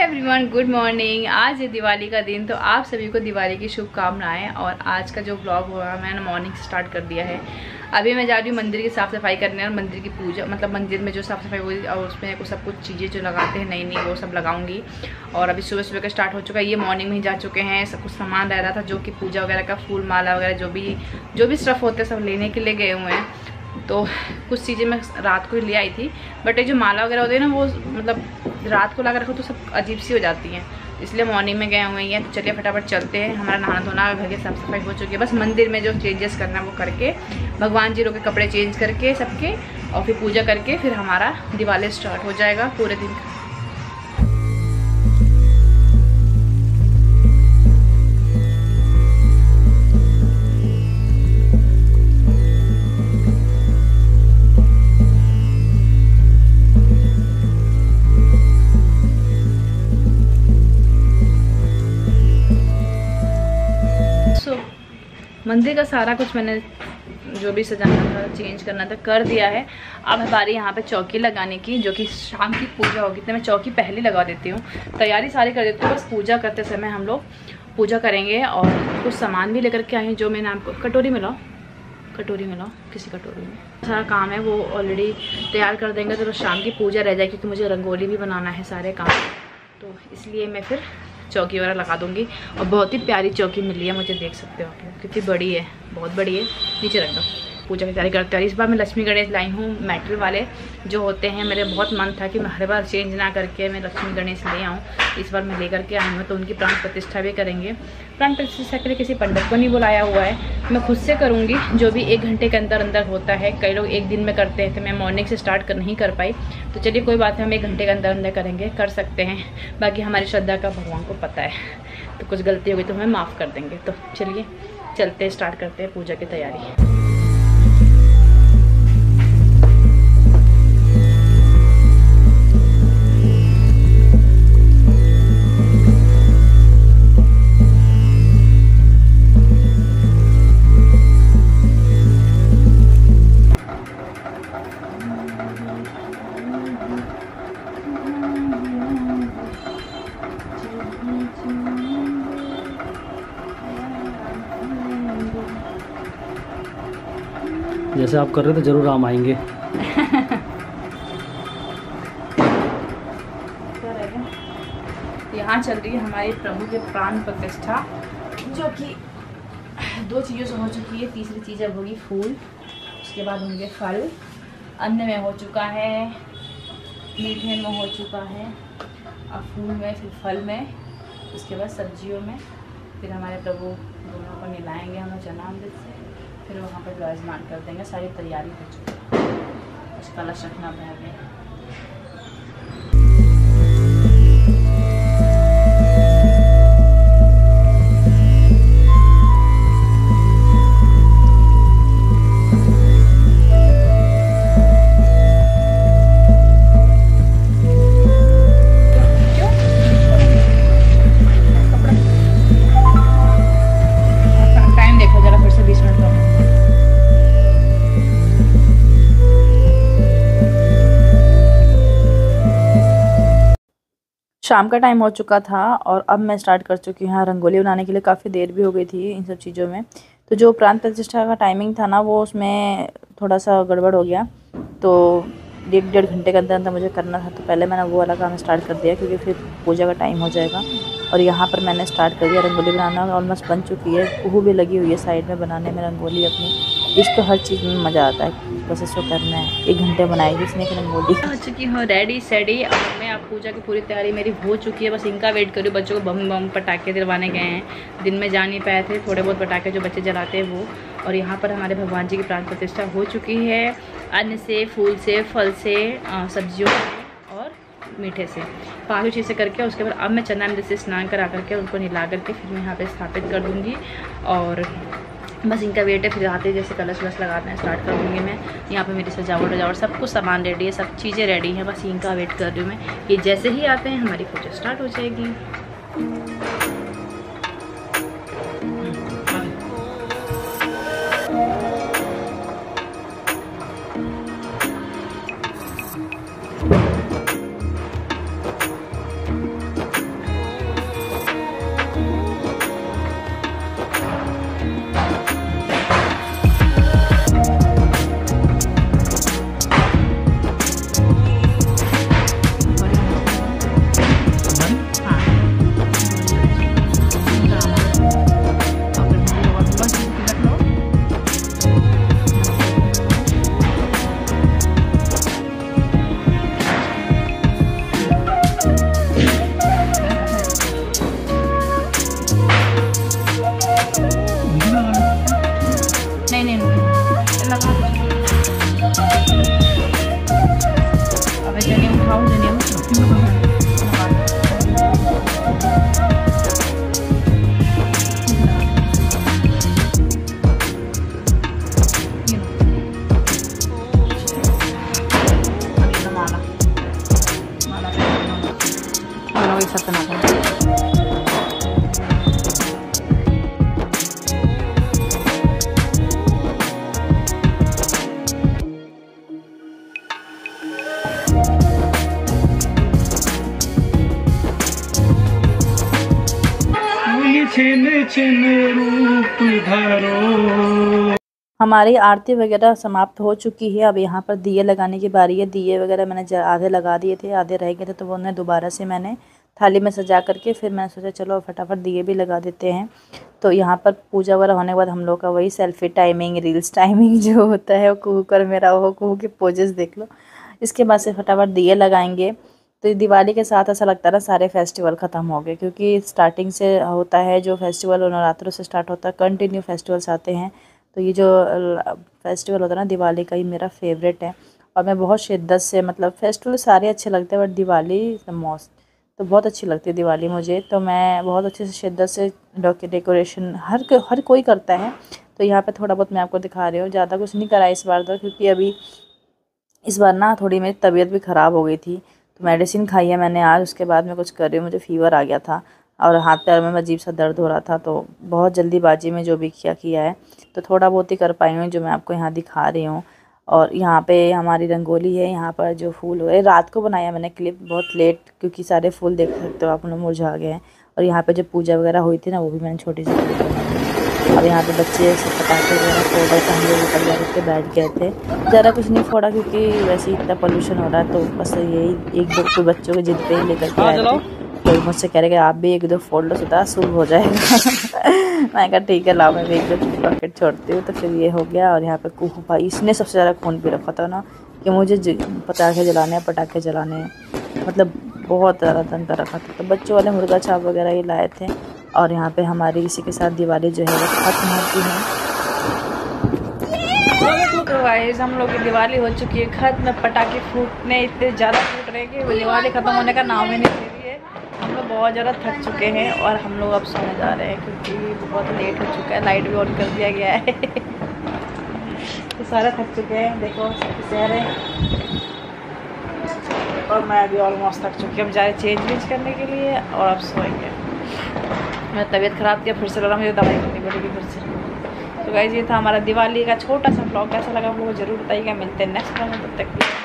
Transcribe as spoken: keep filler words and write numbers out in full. Hello everyone, good morning. आज है दिवाली का दिन, तो आप सभी को दिवाली की शुभकामनाएं। और आज का जो ब्लॉग हुआ मैंने मॉर्निंग से स्टार्ट कर दिया है। अभी मैं जा रही हूँ मंदिर की साफ़ सफाई करने और मंदिर की पूजा, मतलब मंदिर में जो साफ़ सफाई हुई और उसमें कुछ सब कुछ चीज़ें जो लगाते हैं नई नई वो सब लगाऊंगी। और अभी सुबह सुबह का स्टार्ट हो चुका है, ये मॉर्निंग में ही जा चुके हैं। सब कुछ सामान रह रहा था जो कि पूजा वगैरह का, फूल माला वगैरह जो भी जो भी स्टफ़ होते हैं सब लेने के लिए गए हुए हैं। तो कुछ चीज़ें मैं रात को ही ले आई थी, बट ये जो माला वगैरह होती है ना वो मतलब रात को ला कर रखो तो सब अजीब सी हो जाती हैं, इसलिए मॉर्निंग में गए हुए हैं। तो चलिए फटाफट चलते हैं। हमारा नहाना धोना, घर की साफ सफाई हो चुकी है। बस मंदिर में जो चेंजेस करना है वो करके, भगवान जी लोग के कपड़े चेंज करके सबके, और फिर पूजा करके फिर हमारा दिवाली स्टार्ट हो जाएगा पूरे दिन। मंदिर का सारा कुछ मैंने जो भी सजाना था, चेंज करना था, कर दिया है। अब हमारी यहाँ पे चौकी लगाने की, जो कि शाम की पूजा होगी, तो मैं चौकी पहले लगा देती हूँ। तैयारी सारी कर देती हूँ, बस पूजा करते समय हम लोग पूजा करेंगे। और कुछ सामान भी लेकर के आए हैं जो मैंने आपको, कटोरी में लाओ, कटोरी में लाओ, किसी कटोरी में। सारा काम है वो ऑलरेडी तैयार कर देंगे, तो शाम की पूजा रह जाएगी क्योंकि मुझे रंगोली भी बनाना है, सारे काम, तो इसलिए मैं फिर चौकी वगैरह लगा दूंगी। और बहुत ही प्यारी चौकी मिली है मुझे, देख सकते हो आप कितनी बड़ी है, बहुत बड़ी है। नीचे रख दो, पूजा की तैयारी करते हैं। इस बार मैं लक्ष्मी गणेश लाई हूँ, मेटल वाले जो होते हैं। मेरे बहुत मन था कि मैं हर बार चेंज ना करके मैं लक्ष्मी गणेश ले आऊँ, इस बार मैं लेकर के आई हूँ। तो उनकी प्राण प्रतिष्ठा भी करेंगे। प्राण प्रतिष्ठा के लिए किसी पंडित को नहीं बुलाया हुआ है, मैं खुद से करूँगी, जो भी एक घंटे के अंदर अंदर होता है। कई लोग एक दिन में करते हैं, तो मैं मॉर्निंग से स्टार्ट कर नहीं कर पाई। तो चलिए कोई बात है, हम एक घंटे के अंदर अंदर करेंगे, कर सकते हैं। बाकी हमारी श्रद्धा का भगवान को पता है, तो कुछ गलती होगी तो हमें माफ़ कर देंगे। तो चलिए चलते हैं, स्टार्ट करते हैं पूजा की तैयारी। जैसे आप कर रहे थे जरूर राम आएंगे। यहाँ चल रही है हमारे प्रभु के प्राण प्रतिष्ठा, जो कि दो चीज़ों से हो चुकी है। तीसरी चीज़ अब होगी फूल, उसके बाद होंगे फल। अन्न में हो चुका है, मीठे में हो चुका है, अब फूल में, फिर फल में, उसके बाद सब्जियों में। फिर हमारे प्रभु दोनों को मिलाएंगे हम जनामृत से, फिर वहाँ पर विराजमान कर देंगे। सारी तैयारी हो चुकी है, उसका कलश रखना बह गया। शाम का टाइम हो चुका था और अब मैं स्टार्ट कर चुकी हूँ रंगोली बनाने के लिए। काफ़ी देर भी हो गई थी इन सब चीज़ों में। तो जो प्राण प्रतिष्ठा का टाइमिंग था ना वो उसमें थोड़ा सा गड़बड़ हो गया, तो डेढ़ डेढ़ घंटे के अंदर अंदर मुझे करना था। तो पहले मैंने वो वाला काम स्टार्ट कर दिया क्योंकि फिर पूजा का टाइम हो जाएगा। और यहाँ पर मैंने स्टार्ट कर दिया रंगोली बनाना, ऑलमोस्ट बन चुकी है। कुहू भी लगी हुई है साइड में बनाने में रंगोली अपनी। इसको हर चीज़ में मज़ा आता है, बस इसको करना है। एक घंटे बनाएगी इसने एक रंगोली। हो चुकी हूँ रेडी सेडी, और मैं अब पूजा की पूरी तैयारी मेरी हो चुकी है। बस इनका वेट करूँ, बच्चों को बम बम पटाखे दिलवाने गए हैं। दिन में जा नहीं पाए थे, थोड़े बहुत पटाखे जो बच्चे जलाते हैं वो। और यहाँ पर हमारे भगवान जी की प्राण प्रतिष्ठा हो चुकी है, अन्न से, फूल से, फल से, सब्जियों से और मीठे से, पाँचों चीज़ें करके। उसके बाद अब मैं चंदन से स्नान करा करके उनको नहला करके फिर मैं यहाँ पे स्थापित कर दूँगी। और बस इनका वेट है, फिर आते जैसे कलश वलश लगाना स्टार्ट कर दूँगी मैं। यहाँ पे मेरी सजावट वजावट सब कुछ सामान रेडी है, सब चीज़ें रेडी हैं, बस इनका वेट कर रही हूँ मैं। ये जैसे ही आते हैं हमारी पूजा स्टार्ट हो जाएगी। ना वही सपना। हमारी आरती वगैरह समाप्त हो चुकी है। अब यहाँ पर दिए लगाने की बारी है। दिए वगैरह मैंने आधे लगा दिए थे, आधे रह गए थे, तो वो उन्हें दोबारा से मैंने थाली में सजा करके फिर मैंने सोचा चलो फटाफट दिए भी लगा देते हैं। तो यहाँ पर पूजा वगैरह होने के बाद हम लोग का वही सेल्फी टाइमिंग, रील्स टाइमिंग जो होता है वो कुहू कर मेरा हो, कुहू के पोजेस देख लो। इसके बाद से फटाफट दिए लगाएंगे। तो दिवाली के साथ ऐसा लगता है ना सारे फेस्टिवल ख़त्म हो गए, क्योंकि स्टार्टिंग से होता है जो फेस्टिवल, नवरात्रों से स्टार्ट होता है, कंटिन्यू फेस्टिवल्स आते हैं। तो ये जो फेस्टिवल होता है ना दिवाली का, ये मेरा फेवरेट है और मैं बहुत शिद्दत से, मतलब फेस्टिवल सारे अच्छे लगते हैं बट दिवाली द मोस्ट, तो बहुत अच्छी लगती है दिवाली मुझे। तो मैं बहुत अच्छे से शिद्दत से डेकोरेशन हर हर कोई करता है। तो यहाँ पर थोड़ा बहुत मैं आपको दिखा रही हूँ, ज़्यादा कुछ नहीं करा इस बार तो, क्योंकि अभी इस बार ना थोड़ी मेरी तबीयत भी ख़राब हो गई थी, मेडिसिन खाई है मैंने आज। उसके बाद मैं कुछ कर रही हूँ, मुझे फ़ीवर आ गया था और हाथ पैर में अजीब सा दर्द हो रहा था, तो बहुत जल्दीबाजी में जो भी किया किया है, तो थोड़ा बहुत ही कर पाई हूँ जो मैं आपको यहाँ दिखा रही हूँ। और यहाँ पे हमारी रंगोली है, यहाँ पर जो फूल हो रहे, रात को बनाया मैंने क्लिप बहुत लेट, क्योंकि सारे फूल देख सकते हो आप उन्हें मुरझा गए हैं। और यहाँ पर जो पूजा वगैरह हुई थी ना, वो भी मैंने छोटी सी क्लिप बनाई। और यहाँ पर बच्चे पटाखे वगैरह फोड़ा, हम लोग तैयार होकर बैठ गए थे, ज़्यादा कुछ नहीं फोड़ा क्योंकि वैसे ही इतना पोल्यूशन हो रहा है। तो बस यही एक दो तो बच्चों को जिद पे ही लेकर के आए थे, तो मुझसे कह रहे कि आप भी एक दो फोड़ लो, सुधा शुभ हो जाएगा। मैंने कहा ठीक है, लाओ मैं भी एक दो पॉकेट छोड़ती हूँ। तो फिर ये हो गया। और यहाँ पर कुहू भाई, इसने सबसे ज़्यादा खून पी रखा था ना कि मुझे पटाखे जलाने पटाखे जलाने मतलब बहुत ज़्यादा तंत्र रखा था। तो बच्चों वाले मुर्गा छाप वगैरह ये लाए थे। और यहाँ पे हमारी इसी के साथ दिवाली जो है वो खत्म होती है। तो गाइस हम लोग की दिवाली हो चुकी है खत्म। पटाखे फूटने इतने ज़्यादा फूट रहे हैं कि दिवाली ख़त्म होने का नाम ही नहीं ले रही है। हम लोग बहुत ज़्यादा थक चुके हैं और हम लोग अब सोने जा रहे हैं, क्योंकि बहुत लेट हो चुका है, लाइट भी ऑन कर दिया गया है। तो सारा थक चुके हैं, देखो सारे। और मैं अभी ऑलमोस्ट थक चुकी हूँ, अब जा रहे चेंज वेंज करने के लिए और अब सोएंगे। मेरी तबीयत ख़राब थी, फिर से लगा मुझे दवाई करनी पड़ेगी फिर से। तो गाइस ये था हमारा दिवाली का छोटा सा ब्लॉग, कैसा लगा आप लोगों को ज़रूर बताइएगा। मिलते हैं नेक्स्ट ब्लॉग में, तब तक